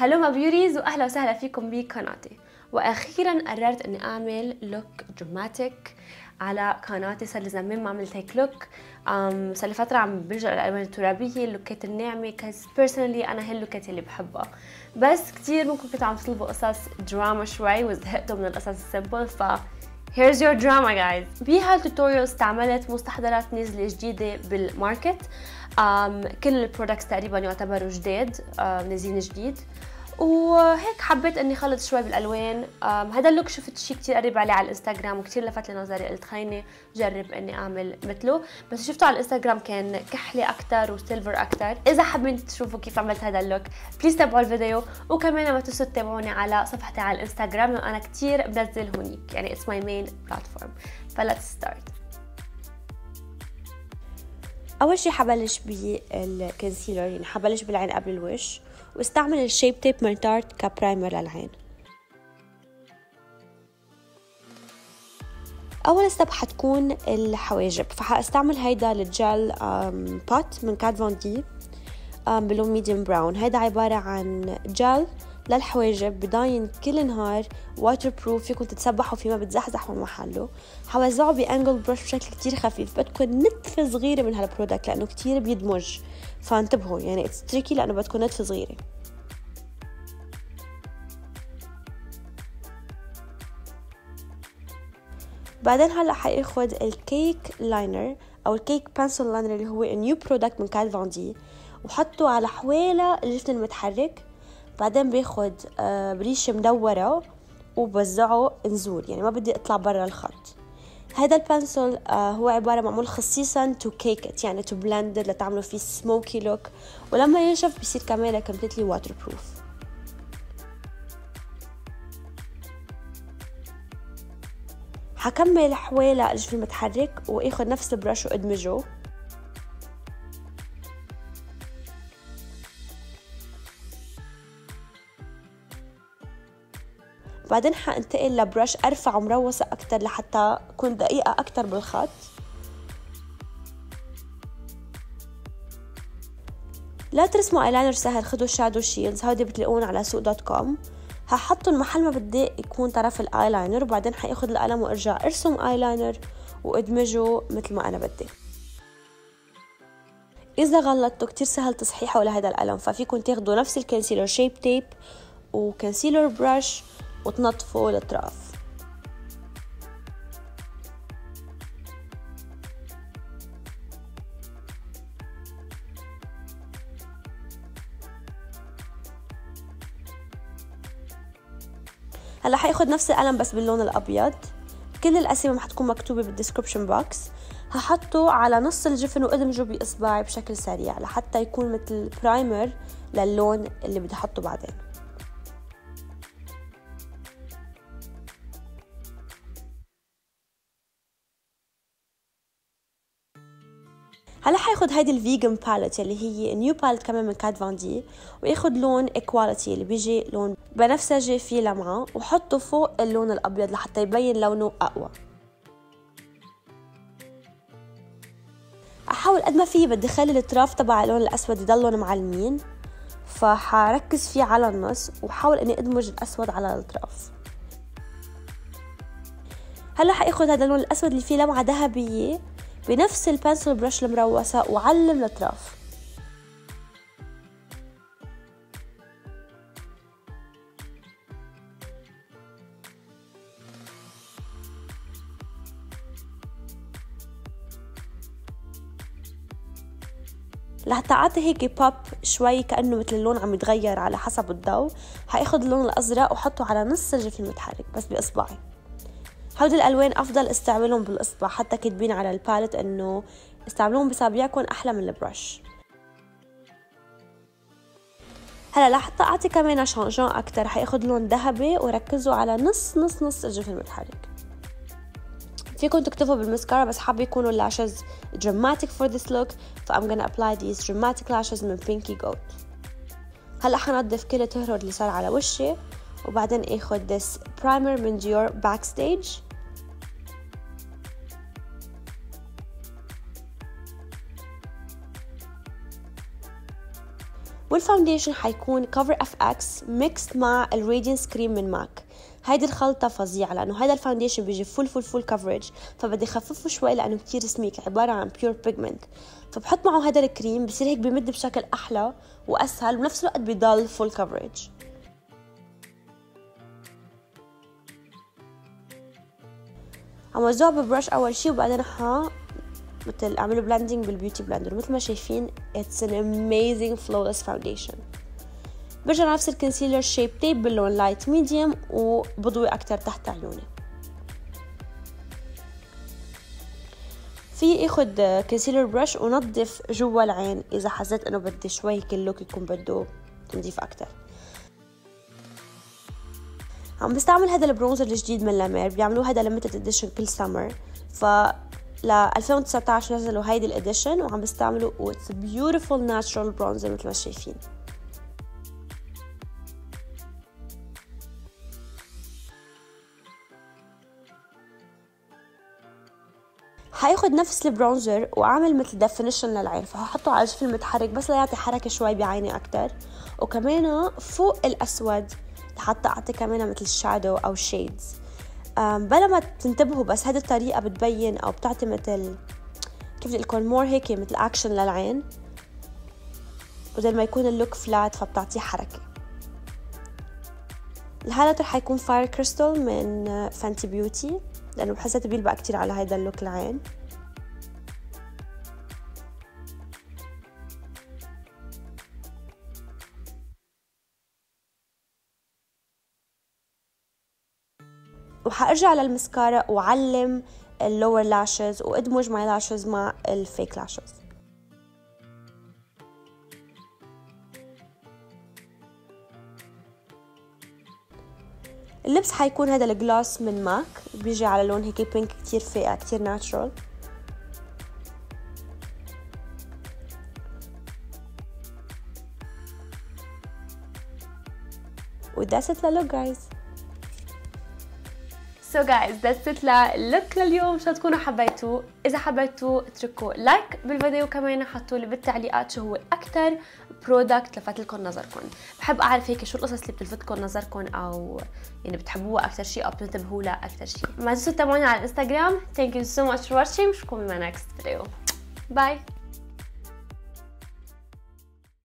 هلو ما بيوريز واهلا وسهلا فيكم بقناتي. واخيرا قررت اني اعمل لوك دراماتيك على قناتي. صار لي زمان ما عملت هيك لوك، صار لي فتره عم برجع للالوان الترابيه، اللوكات الناعمه، كاز بيرسونالي انا هاللوكات اللي بحبها. بس كثير منكم كنتوا عم تطلبوا قصص دراما شوي وزهقتوا من القصص السمبل، ف here's your drama guys. بهالتوتوريال استعملت مستحضرات نزله جديده بالماركت، كل البرودكتس تقريبا يعتبروا جداد، نازلين جديد، وهيك حبيت اني خلط شوي بالالوان. هذا اللوك شفت شيء كثير قريب عليه على الانستغرام وكثير لفت لي نظري، قلت خليني جرب اني اعمل مثله. بس شفته على الانستغرام كان كحلي اكثر وسيلفر اكثر. اذا حابين تشوفوا كيف عملت هذا اللوك بليز تابعوا الفيديو، وكمان ما تنسوا تتابعوني على صفحتي على الانستغرام لانه انا كثير بنزل هونيك، يعني اتس ماي مين بلاتفورم. فليتس ستارت. اول شيء حبلش بالكونسيلر، يعني حبلش بالعين قبل الوش، واستعمل الشيب تيب من تارت كبرايمر للعين. اول ستيب حتكون الحواجب، فحاستعمل هيدا الجل بات من كات فون دي بلون ميديوم براون. هيدا عباره عن جل للحواجب بضاين كل نهار، واتر بروف، فيكم تتسبحوا فيه ما بتزحزح من محله. حوزعه بانجل برش بشكل كتير خفيف، بدكم نتفه صغيره من هالبرودكت لانه كتير بيدمج، فانتبهوا يعني اتس تريكي لانه بدكم نتفه صغيره. بعدين هلا حاخد الكيك لاينر او الكيك بانسل لاينر اللي هو نيو برودكت من كات فون دي، وحطه على حوالي الجفن المتحرك. بعدين باخد بريشه مدوره وبوزعه نزول، يعني ما بدي اطلع برا الخط. هذا البنسل هو عباره معمول خصيصا تو كيك، يعني تو بلندر، لتعملوا فيه سموكي لوك، ولما ينشف بصير كمان كومبليتلي واتر بروف. حكمل حوالي الجفن المتحرك واخد نفس البرش وادمجه. بعدين حانتقل لبرش ارفع ومروسه اكتر لحتى اكون دقيقه اكتر بالخط. لا ترسموا ايلاينر سهل، خدوا شادو شيلز، هودي بتلاقون على سوق.com. هحطهم محل ما بدي يكون طرف الايلاينر، وبعدين حاخد القلم وارجع ارسم ايلاينر وادمجه مثل ما انا بدي. اذا غلطتوا كتير سهل تصحيحه لهذا القلم، ففيكم تاخدوا نفس الكنسيلر شيب تيب وكنسيلر برش وتنظفوا الاطراف. هلا حاخد نفس القلم بس باللون الابيض. كل الاسامي حتكون مكتوبه بالديسكربشن بوكس. هحطه على نص الجفن وادمجه باصبعي بشكل سريع لحتى يكون مثل برايمر للون اللي بدي احطه بعدين. هلا حاخد هيدي الفيجن باليت اللي هي نيو باليت كمان من كات فون دي، واخد لون ايكواليتي اللي بيجي لون بنفسجي فيه لمعه، وحطه فوق اللون الابيض لحتى يبين لونه اقوى. احاول قد ما فيي بدي خلي الطراف تبع اللون الاسود يضلون معلمين، فحركز فيه على النص وحاول اني ادمج الاسود على الطراف. هلا حاخد هذا اللون الاسود اللي فيه لمعه ذهبيه بنفس البنسل برش المروسة وعلم الأطراف. لحتى أعطي هيك بوب شوي كأنه مثل اللون عم يتغير على حسب الضوء، هاخد اللون الأزرق وحطه على نص الجفن المتحرك بس بإصبعي. هودي الالوان افضل استعملهم بالاصبع، حتى كاتبين على الباليت انه استعملوهم باصابعكم احلى من البرش. هلا لحتى اعطي كمان شانجون اكتر حاخد لون ذهبي وركزوا على نص الجفن المتحرك. فيكم تكتبوا بالمسكارا بس حابه يكونوا اللاشز dramatic for this look، ف I'm gonna apply these dramatic lashes من Pinky Goat. هلا حنضف كل التهرر اللي صار على وشي، وبعدين اخد this primer من ديور باكستيج. والفاونديشن حيكون Cover FX ميكس مع الراديانس كريم من ماك. هيدي الخلطة فظيعة لأنه هيدا الفاونديشن بيجي فول فول فول كفرج، فبدي خففه شوي لأنه كتير سميك، عبارة عن بيور بيجمنت. فبحط معه هيدا الكريم بصير هيك بمد بشكل أحلى وأسهل، وبنفس الوقت بضل فول كفرج. عم وزعه ببرش أول شي وبعدين مثل اعملوا بلندنج بالبيوتي بلندر. مثل ما شايفين it's an amazing flawless foundation. برجع نفس الكونسيلر شيب تيب باللون لايت ميديوم وبضوي اكتر تحت عيوني. في اخد كونسيلر برش ونظف جوا العين اذا حسيت انه بدي شوي هيك اللوك يكون بده تنظيف اكتر. عم بستعمل هذا البرونزر الجديد من لامير، بيعملوه هذا ليميتد اديشن كل سمر، ف ل 2019 نزلوا هيدي الاديشن وعم بستعمله واتس بيوتيفول ناتشرال برونزر مثل ما شايفين. حياخد نفس البرونزر واعمل مثل ديفينيشن للعين، فهحطه على الجفن المتحرك بس ليعطي حركه شوي بعيني اكتر، وكمان فوق الاسود لحتى اعطي كمان مثل شادو او شيدز. بلا ما تنتبهوا بس هذه الطريقة بتبين أو بتعطي مثل كيف بدي لكم مور هيك مثل أكشن للعين، وزي ما يكون اللوك فلات فبتعطيه حركة. الهايلايتر حيكون فاير كريستال من فانتي بيوتي لأنه بحسيت بيلبق كتير على هيدا اللوك العين. وحارجع للمسكارة وعلم اللور لاشز وادمج ماي لاشز مع الفيك لاشز. اللبس حيكون هذا الجلاس من ماك، بيجي على لون هيك بينك كتير فاقع كتير ناتشرال. وذاتس ات للوك جايز. So guys that's it للوك لليوم، ان شاء تكونوا حبيتوه. اذا حبيتوه اتركوا لايك بالفيديو، وكمان حطوا لي بالتعليقات شو هو اكثر برودكت لفت لكم نظركم. بحب اعرف هيك شو القصص اللي بتلفتكم نظركم او يعني بتحبوها اكثر شيء او بتنتبهوا لها اكثر شيء. ما تنسوا تتابعوني على الانستغرام. Thank you so much for watching. بشوفكم in my next video. Bye.